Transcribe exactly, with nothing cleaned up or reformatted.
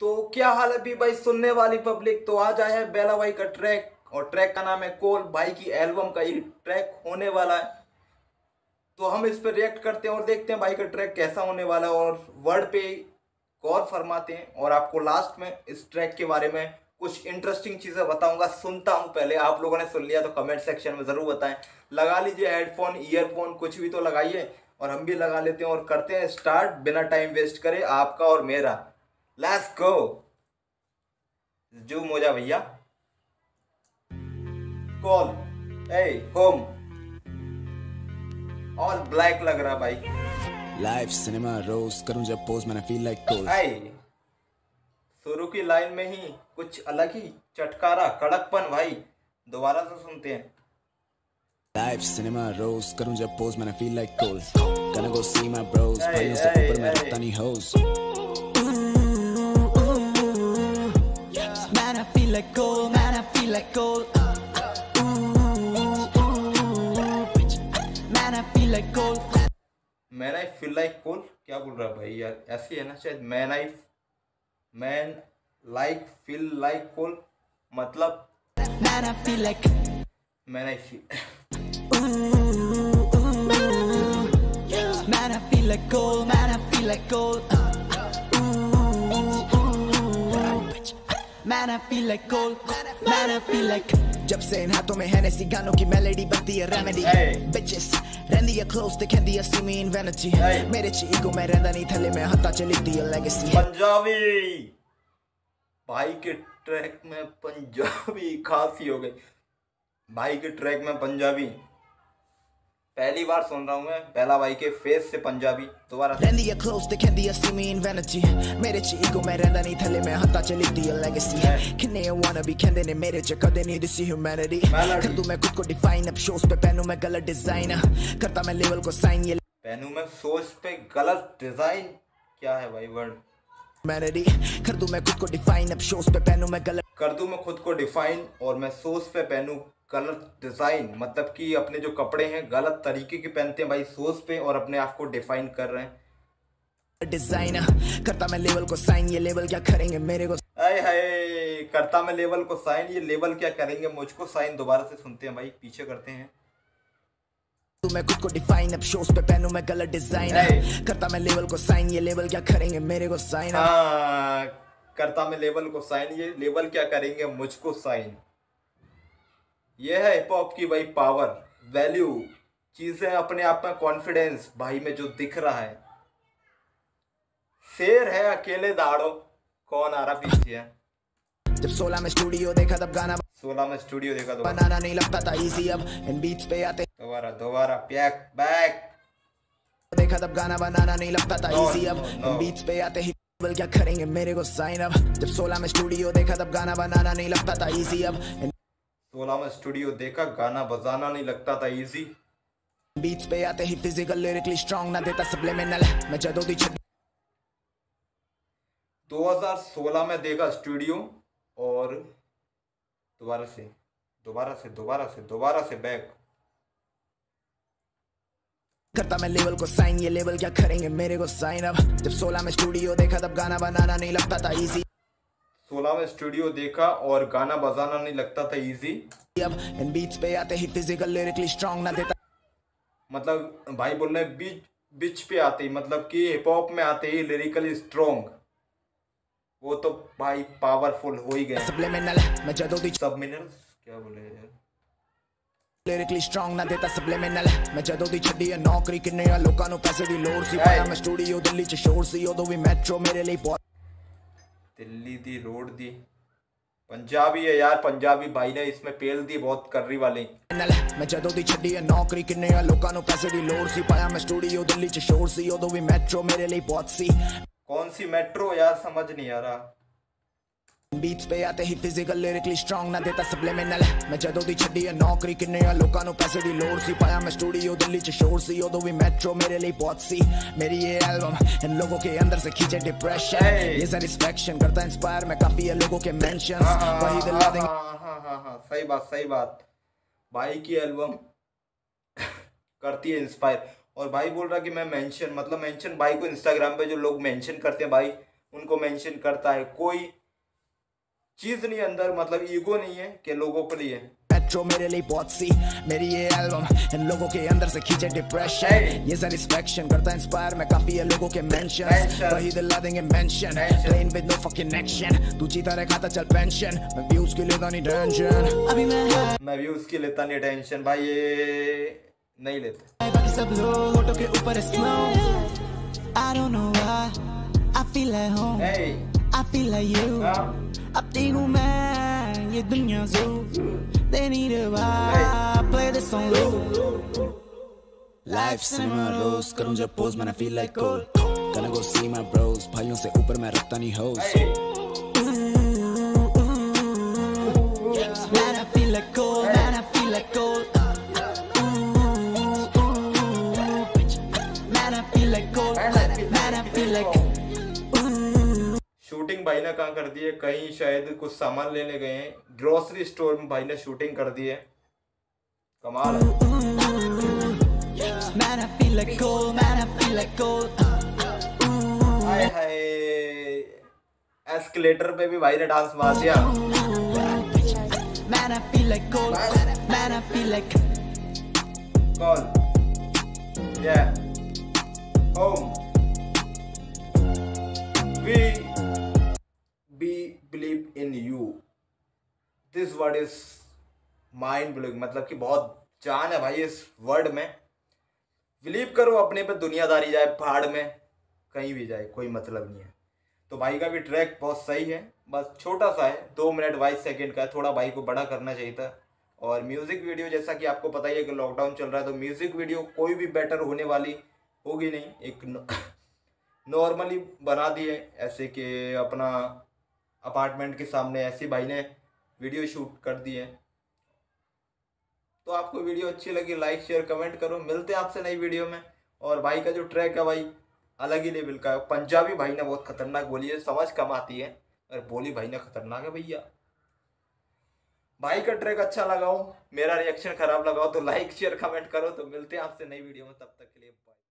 तो क्या हाल अभी भाई सुनने वाली पब्लिक। तो आज आया है बेला भाई का ट्रैक और ट्रैक का नाम है कोल। भाई की एल्बम का ये ट्रैक होने वाला है तो हम इस पर रिएक्ट करते हैं और देखते हैं भाई का ट्रैक कैसा होने वाला है और वर्ड पे गौर फरमाते हैं। और आपको लास्ट में इस ट्रैक के बारे में कुछ इंटरेस्टिंग चीज़ें बताऊंगा। सुनता हूं पहले, आप लोगों ने सुन लिया तो कमेंट सेक्शन में ज़रूर बताएं। लगा लीजिए हेडफोन ईयरफोन कुछ भी तो लगाइए और हम भी लगा लेते हैं और करते हैं स्टार्ट बिना टाइम वेस्ट करे। आपका और मेरा लेट्स गो। जूम हो जा भैया। Call a home all black लग रहा भाई। लाइव सिनेमा रोज करूं जब पोज मैंने फील लाइक कोल। शुरू की लाइन में ही कुछ अलग ही चटकारा कड़कपन भाई। दोबारा से सुनते हैं। लाइव सिनेमा रोज करूं जब पोज मैंने feel like coal. Gonna go see my bros भाइयों से ऊपर मैं रखता नहीं hoes. Man I feel like coal, man I feel like coal. Man I feel like coal, man I feel like Cole. क्या बोल रहा भाई यार, ऐसी है ना शायद। Man I man like feel like कोल मतलब man I feel like man I feel man I feel like coal, man I feel like coal. Man I feel like coal, man I feel like. जब से इन हाथों में Hennessey गानों की melody बनती है remedy. Bitches रहती है क्लोज दिख रही है सी मी इन वेनेटी। मेरे ईगो में रहता नहीं थले में हत्ता चली दी लेगेसी। पंजाबी भाई के ट्रैक में पंजाबी खासी हो गई। भाई के ट्रैक में पंजाबी पहली बार सुन रहा हूँ मैं। पहला भाई के फेस से पंजाबी। दोबारा रहती है क्लोज दिख रही है सी मी इन वेनेटी। मेरे ईगो में रहता नहीं थले में हत्ता चली दी लेगेसी। किन्ने वाना भी कहते ने मेरे च कदे नहीं दिसी ह्यूमैनिटी। कर दूं मैं खुद को डिफाइन। अब शोज पे पहनूं मैं गलत डिजाइन। करता मैं लेवल को साइन। ये पहनूं मैं शोज पे गलत डिजाइन। क्या है भाई वर्ड मैनरी। कर दूं मैं खुद को डिफाइन। अब शोज पे पहनूं मैं गलत कर दूं मैं खुद को डिफाइन और मैं शोज पे पहनूं गलत डिज़ाइन। मतलब कि अपने जो कपड़े हैं गलत तरीके के पहनते हैं भाई शोज पे और अपने आप को डिफाइन कर रहे हैं। डिज़ाइन करता मैं लेवल को साइन। ये लेवल क्या करेंगे मेरे को। अरे हाय करता मैं लेवल को साइन। ये लेवल क्या करेंगे मुझको साइन। दोबारा से सुनते हैं भाई, पीछे करते हैं। मैं खुद को डिफाइन। अब शोज पे पहनूं मैं गलत डिजाइन। करता मैं लेवल को साइन। ये लेवल क्या करेंगे मेरे को साइन। हाँ करता मैं लेवल को साइन। ये लेवल क्या करेंगे मुझको साइन। ये है हिप हॉप की भाई पावर वैल्यू चीजें। अपने आप में कॉन्फिडेंस भाई में जो दिख रहा है। शेर है अकेले दाड़ो। कौन आ रहा पीछे है। जब सोलह में स्टूडियो देखा तब गाना सोलह में स्टूडियो देखा तो बनाना नहीं लगता था इजी। अब इन बीट्स पे आते दोबारा दोबारा बैक बैक देखा तब गाना बनाना नहीं लगता था इजी। अब इन बीट्स पे आते ही लेवल क्या करेंगे मेरे को साइन। अब जब सोलह में स्टूडियो देखा तब गाना बनाना नहीं लगता था इजी। अब सोलह में स्टूडियो देखा गाना बजाना नहीं लगता था इजी। बीट्स पे आते ही फिजिकल लिरिकली स्ट्रांग ना देता सप्लीमेंटल। मैं जदों दी दो हज़ार सोलह में देखा स्टूडियो और दोबारा से दोबारा से दोबारा से दोबारा से बैक करता मैं लेवल को साइन। ये लेवल क्या करेंगे मेरे को साइन। अब जब सोलह में स्टूडियो देखा तब गाना बनाना नहीं लगता था इजी। सोलह में स्टूडियो देखा और गाना बजाना नहीं लगता था इजी। अब इन बीट्स पे आते ही फिजिकल लिरिकली स्ट्रांग ना देता। मतलब भाई बोल रहे बीच बीच पे आते ही मतलब कि हिप हॉप में आते ही लिरिकली स्ट्रांग। वो तो भाई पावरफुल हो ही गए। सप्लीमेंटल मैं जदों दी सप्लीमेंटल क्या बोले यार। लिरिकली स्ट्रांग ना देता सप्लीमेंटल। मैं जदों दी छड्डी है नौकरी किन्ने या लोकां नु पैसे दी लोड़ सी। पाया मैं स्टूडियो दिल्ली च शोर सी। ओदों भी मेट्रो मेरे लिए दिल्ली दी रोड दी। पंजाबी है यार पंजाबी भाई ने इसमें पेल दी बहुत कर्री वाले। मैं जदों दी छड्डी है नौकरी किन्ने या लोकां नु पैसे दी लोड़ सी। पाया मैं स्टूडियो दिल्ली च शोर सी। ओदों भी मेट्रो मेरे लिए बहुत सी। कौन सी मेट्रो यार समझ नहीं आ रहा। बीट्स पे आते ही फिजिकल लिरिकली स्ट्रांग ना देता सप्लीमेंटल। मैं जदों दी छड्डी है नौकरी किन्ने या लोकां नु पैसे दी लोड़ सी। पाया मैं स्टूडियो दिल्ली च शोर सी। ओदों भी मेट्रो मेरे लिए बहुत सी। मेरी ये एल्बम इन लोगों के अंदर से खींचे डिप्रेशन। ये सैटिस्फैक्शन करता इंस्पायर मैं काफी है लोगों के मेंशंस। वही दिल ला देंगे। हां हां हां सही बात सही बात। भाई की एल्बम करती है इंस्पायर। और भाई बोल रहा कि मैं मेंशन मतलब मेंशन भाई को इंस्टाग्राम पे जो लोग मेंशन करते हैं भाई उनको मेंशन करता है। कोई चीज़ नहीं अंदर, मतलब ईगो नहीं है कि लोगों के लिए। जो मेरे लिए बहुत सी मेरी ये एल्बम इन लोगों के अंदर से खींचे डिप्रेशन, ये सेटिस्फैक्शन करता इंस्पायर मैं काफी है लोगों के मेंशंस, वही दिला देंगे mention train with no fucking action, तू जीता रहे खाता चल पेंशन, मैं व्यूज के लेता नहीं टेंशन, अभी मैं मैं व्यूज के लेता नहीं टेंशन भाई, ये नहीं लेते। बाकी सब लोग फोटो के ऊपर snow, I don't know why I feel like home, I feel like you, अब तेरे मैं ये दुनिया जो they need a vibe, play this on loop, life cinema rose करूं जब pose मैंने feel like cold, gonna go see my bros भाइयों से ऊपर मैं रखता नहीं होस, man I feel like cold, man I feel like cold, man I feel like cold, man I feel like। Shooting भाई ने कहाँ कर दी है, कहीं शायद कुछ सामान लेने गए हैं, ग्रोसरी स्टोर में भाई ने शूटिंग कर दी है, कमाल है। हाय हाय, एस्केलेटर पे भी भाई ने डांस मार दिया। कॉल या home we believe in you, this word is mind blowing, मतलब कि बहुत जान है भाई इस वर्ड में। बिलीव करो अपने पे, दुनियादारी जाए पहाड़ में कहीं भी जाए कोई मतलब नहीं है। तो भाई का भी ट्रैक बहुत सही है, बस छोटा सा है, दो मिनट बाईस सेकेंड का है, थोड़ा भाई को बड़ा करना चाहिए था। और म्यूज़िक वीडियो जैसा कि आपको पता ही है कि लॉकडाउन चल रहा है, तो म्यूज़िक वीडियो कोई भी बेटर होने वाली होगी नहीं, एक नॉर्मली बना दी है ऐसे कि अपना अपार्टमेंट के सामने ऐसे भाई ने वीडियो शूट कर दी है। तो आपको वीडियो अच्छी लगी लाइक शेयर कमेंट करो, मिलते हैं आपसे नई वीडियो में। और भाई का जो ट्रैक है भाई अलग ही लेवल का है, पंजाबी भाई ने बहुत खतरनाक बोली है, समझ कम आती है और बोली भाई ने खतरनाक है। भैया भाई का ट्रैक अच्छा लगा हो, मेरा रिएक्शन खराब लगा हो तो लाइक शेयर कमेंट करो। तो मिलते हैं आपसे नई वीडियो में, तब तक के लिए बाय।